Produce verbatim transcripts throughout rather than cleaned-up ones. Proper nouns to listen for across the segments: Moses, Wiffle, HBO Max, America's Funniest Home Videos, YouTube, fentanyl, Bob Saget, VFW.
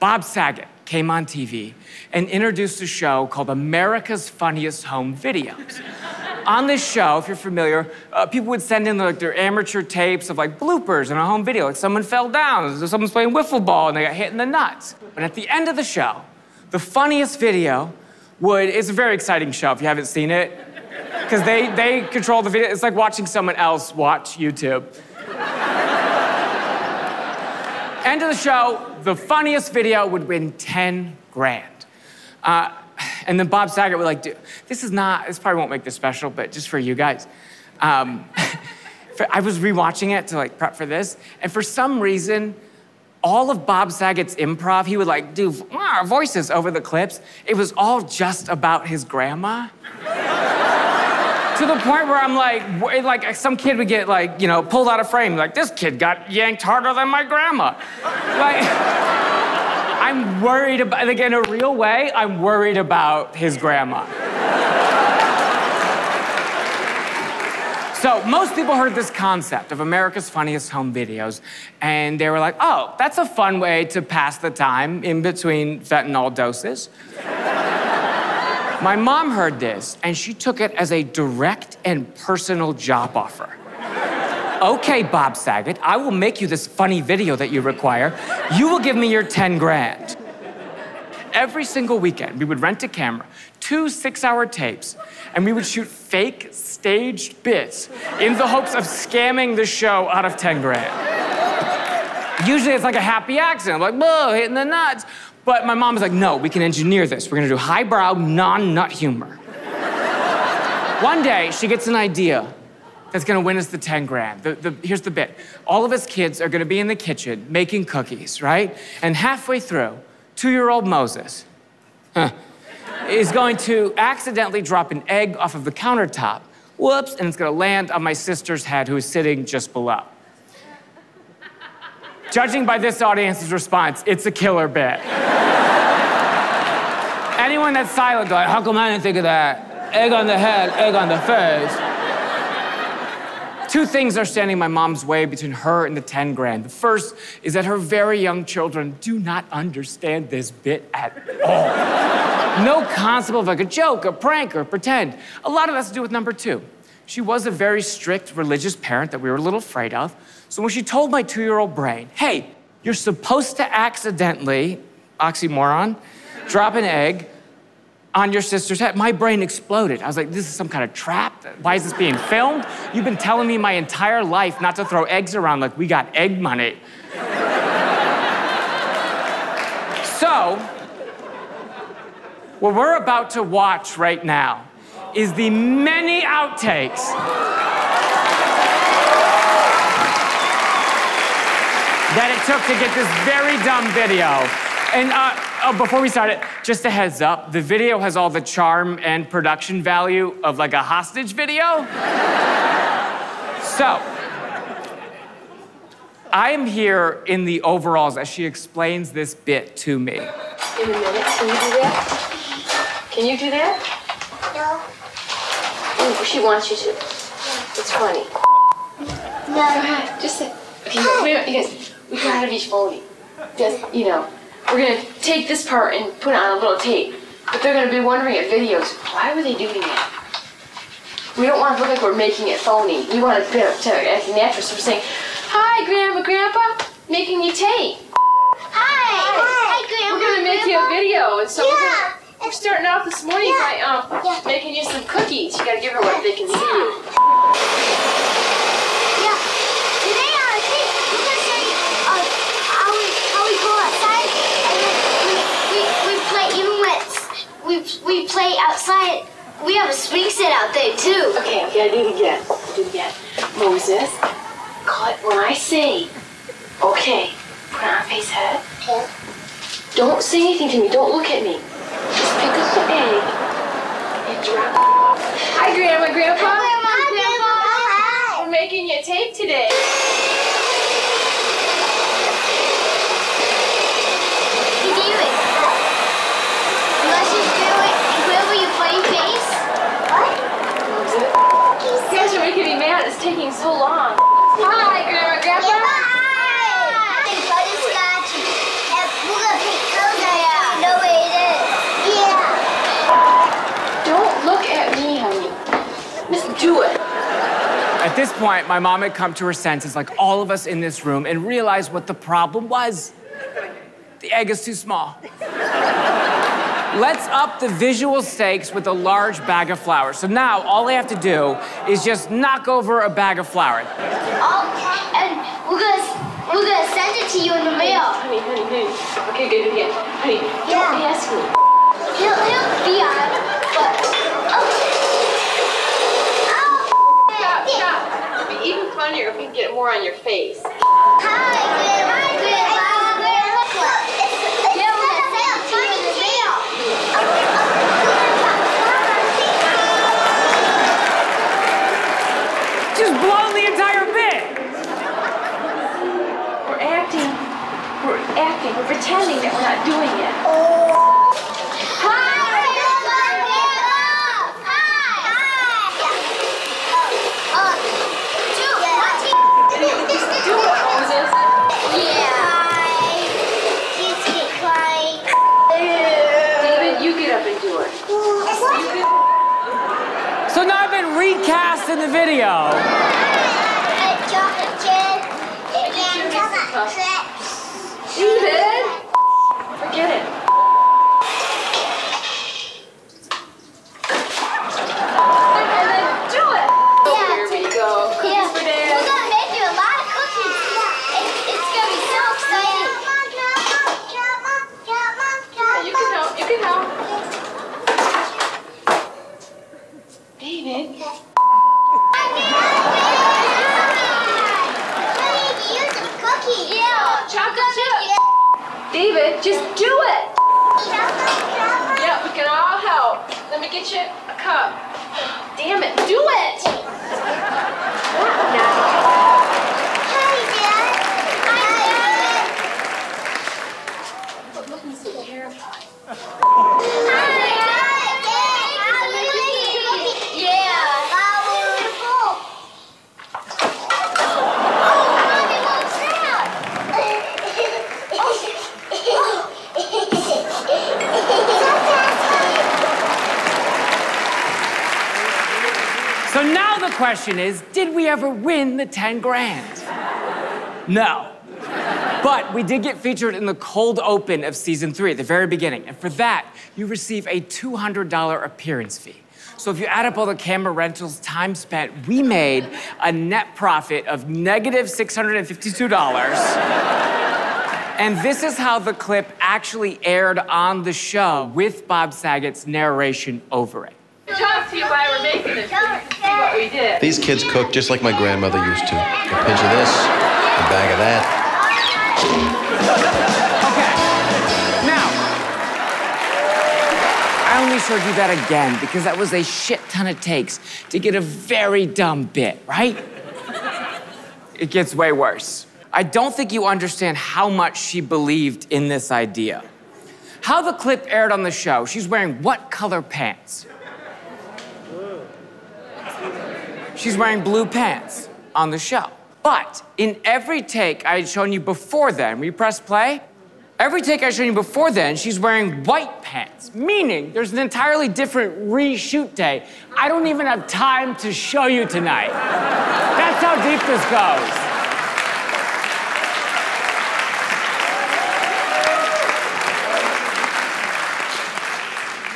Bob Saget came on T V and introduced a show called America's Funniest Home Videos. On this show, if you're familiar, uh, people would send in like, their amateur tapes of like bloopers in a home video. Like someone fell down, someone's playing wiffle ball and they got hit in the nuts. But at the end of the show, the funniest video would, it's a very exciting show if you haven't seen it, because they, they control the video. It's like watching someone else watch YouTube. End of the show, the funniest video would win ten grand. Uh, and then Bob Saget would like, do, this is not, this probably won't make this special, but just for you guys. Um, for, I was rewatching it to like prep for this. And for some reason, all of Bob Saget's improv, he would like do voices over the clips. It was all just about his grandma. To the point where I'm like, like some kid would get like, you know, pulled out of frame. Like, this kid got yanked harder than my grandma. Like, I'm worried about, like in a real way, I'm worried about his grandma. So most people heard this concept of America's Funniest Home Videos, and they were like, oh, that's a fun way to pass the time in between fentanyl doses. My mom heard this, and she took it as a direct and personal job offer. Okay, Bob Saget, I will make you this funny video that you require. You will give me your ten grand. Every single weekend, we would rent a camera, two six-hour tapes, and we would shoot fake staged bits in the hopes of scamming the show out of ten grand. Usually, it's like a happy accident, like, whoa, hitting the nuts. But my mom was like, no, we can engineer this. We're gonna do highbrow, non-nut humor. One day, she gets an idea that's gonna win us the ten grand. The, the, here's the bit. All of us kids are gonna be in the kitchen making cookies, right? And halfway through, two-year-old Moses huh, is going to accidentally drop an egg off of the countertop. Whoops, and it's gonna land on my sister's head, who is sitting just below. Judging by this audience's response, it's a killer bit. Anyone that's silent, like, how come I didn't think of that? Egg on the head, egg on the face. Two things are standing in my mom's way between her and the ten grand. The first is that her very young children do not understand this bit at all. No concept of like a joke, a prank, or pretend. A lot of that has to do with number two. She was a very strict religious parent that we were a little afraid of. So when she told my two-year-old brain, hey, you're supposed to accidentally, oxymoron, drop an egg on your sister's head, my brain exploded. I was like, this is some kind of trap. Why is this being filmed? You've been telling me my entire life not to throw eggs around like we got egg money. So, what we're about to watch right now is the many outtakes that it took to get this very dumb video. And uh, oh, before we start it, just a heads up, the video has all the charm and production value of like a hostage video. So, I am here in the overalls as she explains this bit to me. In a minute, can you do that? Can you do that? No. Ooh, she wants you to. It's funny. No. Go ahead. Just sit. Okay, you guys, we got to be phony. Just, you know, we're going to take this part and put it on a little tape. But they're going to be wondering at videos, why were they doing that? We don't want to look like we're making it phony. We want to get up to as an actress. We're saying, hi, Grandma, Grandpa, making you tape. Hi. Hi, hi Grandma, we're going to make Grandpa. You a video. And so yeah. We're gonna, we're starting off this morning yeah. by um, yeah. making you some cookies. You gotta give her what they can yeah. see. Yeah. Today on the tape, we're gonna say uh, how, we, how we go outside and then we, we, we play, even when it's, we, we play outside, we have a swing set out there too. Okay, okay, I do it again. I do it again. Moses, cut when I say, okay, put on face head. Yeah. Don't say anything to me, don't look at me. Just pick up the egg and drop it. Hi, Grandma, Grandpa. Hi, Grandma, Hi, Grandpa. Grandpa. We're making you a tape today. You do it. Unless you do it, whoever you play face. What? You guys are making me mad. It's taking so long. Hi, Grandma, Grandpa. Goodbye. Butterscotch. We're gonna pick do it. At this point, my mom had come to her senses, like all of us in this room, and realized what the problem was. The egg is too small. Let's up the visual stakes with a large bag of flour. So now, all I have to do is just knock over a bag of flour. Okay, and we're gonna, we're gonna send it to you in the mail. Honey, honey, honey. Okay, good, good, good. Honey, yeah. Don't be asking me. He'll, he'll be on it, but... Oh, oh Stop, it. stop. It'd be even funnier if we could get more on your face. Hi, Grandma. Just blown the entire bit. We're acting. We're acting. We're pretending that we're not doing it. Oh. Hi, Grandma. Hi. Hi. Uh, two, one, two. Do it, Moses. Yeah. Kids get crying. David, you get up and do it. What? So now I've been recast in the video. David! Forget it. And then do it! So yeah, here we go. Cookies yeah. for Dad. We're gonna make you a lot of cookies. Yeah. It's, it's gonna be so exciting. Yeah, you can help. You can help. David. Okay. David, just do it! Yeah, we can all help. Let me get you a cup. Damn it, do it! Hi, Dad. Hi, Dad. But looking so terrified. Hi, Dad. How are you doing? Yeah. Wow, wonderful. Oh, Mommy, what's that? Oh, so now the question is, did we ever win the ten grand? No. But we did get featured in the cold open of season three, at the very beginning. And for that, you receive a two hundred dollar appearance fee. So if you add up all the camera rentals, time spent, we made a net profit of negative six hundred fifty-two dollars. And this is how the clip actually aired on the show with Bob Saget's narration over it. Talk to you while we're making this. See what we did. These kids cook just like my grandmother used to. A pinch of this, a bag of that. Okay. Now, I only showed you that again because that was a shit ton of takes to get a very dumb bit, right? It gets way worse. I don't think you understand how much she believed in this idea. How the clip aired on the show, she's wearing what color pants? She's wearing blue pants on the show. But in every take I had shown you before then, will you press play? Every take I had shown you before then, she's wearing white pants, meaning there's an entirely different reshoot day. I don't even have time to show you tonight. That's how deep this goes.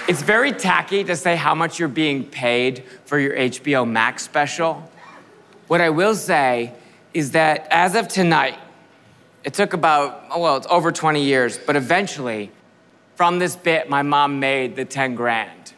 It's very tacky to say how much you're being paid for your H B O Max special. What I will say is that as of tonight, it took about, oh, well, it's over twenty years, but eventually, from this bit, my mom made the ten grand.